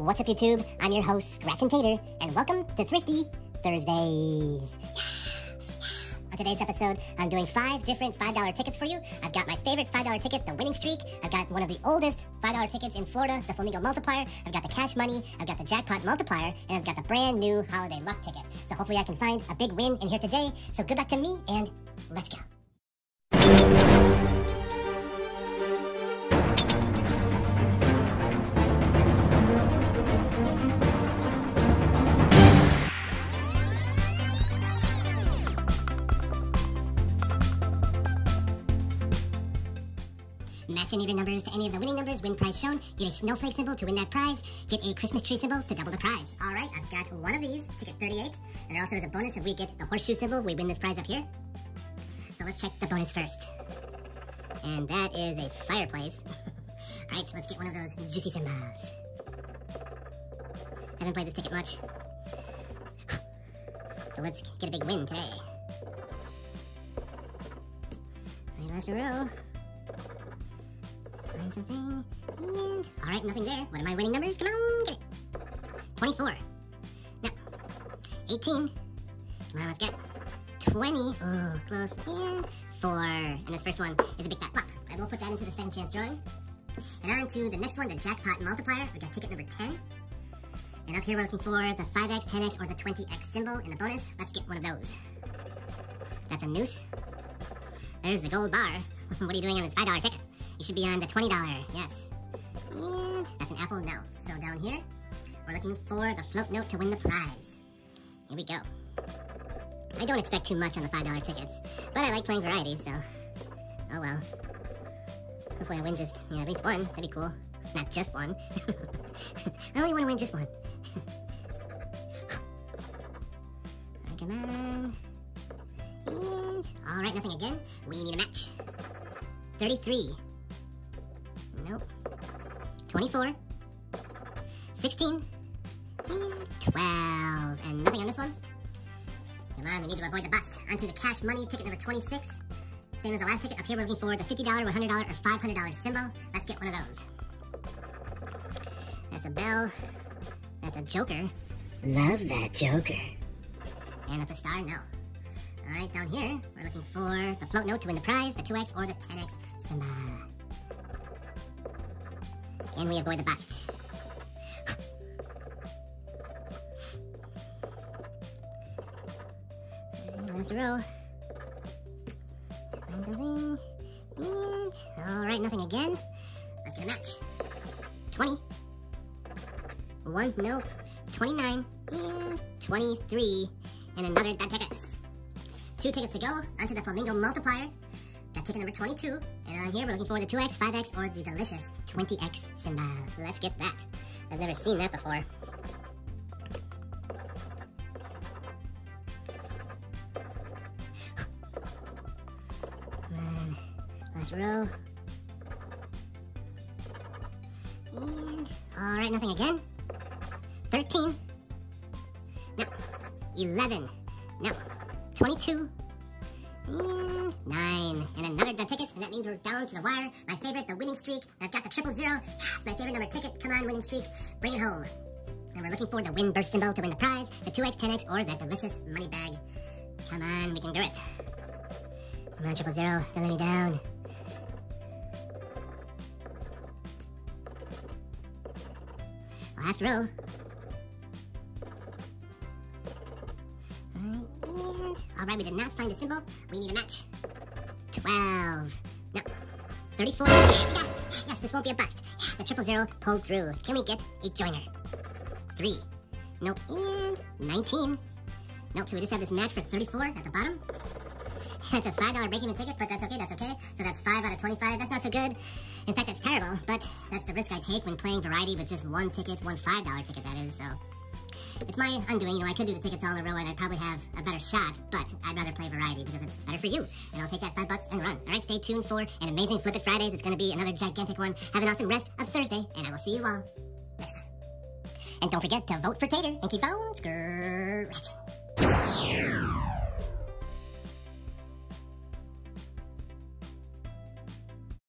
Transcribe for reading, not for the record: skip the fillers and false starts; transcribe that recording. What's up, YouTube? I'm your host, Scratch and Tater, and welcome to Thrifty Thursdays. On today's episode, I'm doing five different $5 tickets for you. I've got my favorite $5 ticket, the Winning Streak. I've got one of the oldest $5 tickets in Florida, the Flamingo Multiplier. I've got the Cash Money. I've got the Jackpot Multiplier. And I've got the brand new Holiday Luck ticket. So hopefully I can find a big win in here today. So good luck to me, and let's go. Match in even numbers to any of the winning numbers. Win prize shown. Get a snowflake symbol to win that prize. Get a Christmas tree symbol to double the prize. All right, I've got one of these to get 38. And there also is a bonus if we get the horseshoe symbol. We win this prize up here. So let's check the bonus first. And that is a fireplace. All right, let's get one of those juicy symbols. Haven't played this ticket much. So let's get a big win today. All right, last row. Something, and alright, nothing there. What are my winning numbers? Come on, get it. 24. No. 18. Come on, let's get it. 20. Oh, close. And 4. And this first one is a big fat flop. I will put that into the second chance drawing. And on to the next one, the Jackpot Multiplier. We got ticket number 10. And up here, we're looking for the 5x, 10x, or the 20x symbol in the bonus. Let's get one of those. That's a noose. There's the gold bar. What are you doing on this $5 ticket? You should be on the $20, yes. And that's an apple, no. So down here, we're looking for the float note to win the prize. Here we go. I don't expect too much on the $5 tickets, but I like playing variety, so... oh well. Hopefully I win just, at least one. That'd be cool. Not just one. I only want to win just one. Alright, come on. And... alright, nothing again. We need a match. 33. Nope. 24. 16. And 12. And nothing on this one. Come on, we need to avoid the bust. Onto the Cash Money, ticket number 26. Same as the last ticket. Up here we're looking for the $50, $100, or $500 symbol. Let's get one of those. That's a bell. That's a joker. Love that joker. And that's a star, no. Alright, down here, we're looking for the float note to win the prize, the 2x, or the 10x symbol. And we avoid the bust. Last row. Find something. And... alright, nothing again. Let's get a match. 20. 1, no. 29. And 23. And another dead ticket. Two tickets to go. Onto the Flamingo Multiplier. Got ticket number 22, and on here we're looking for the 2x, 5x, or the delicious 20x symbol. Let's get that. I've never seen that before. Come on. Last row. And... alright, nothing again. 13. No. 11. No. 22. And 9. And another dead ticket, and that means we're down to the wire. My favorite, the Winning Streak. I've got the 000. Yeah, it's my favorite number ticket. Come on, Winning Streak. Bring it home. And we're looking for the win burst symbol to win the prize, the 2x, 10x, or that delicious money bag. Come on, we can do it. Come on, 000. Don't let me down. Last row. Alright, we did not find a symbol. We need a match. 12. No. 34. Yeah, we got it. Yes, this won't be a bust. Yeah, the 000 pulled through. Can we get a joiner? 3. Nope. And 19. Nope, so we just have this match for 34 at the bottom. That's a $5 break-even ticket, but that's okay, that's okay. So that's 5 out of 25. That's not so good. In fact, that's terrible, but that's the risk I take when playing variety with just one ticket, one $5 ticket, that is, so... it's my undoing. I could do the tickets all in a row and I'd probably have a better shot, but I'd rather play variety because it's better for you. And I'll take that $5 and run. Alright, stay tuned for an amazing Flip It Fridays. It's going to be another gigantic one. Have an awesome rest of Thursday, and I will see you all next time. And don't forget to vote for Tater and keep on scratching.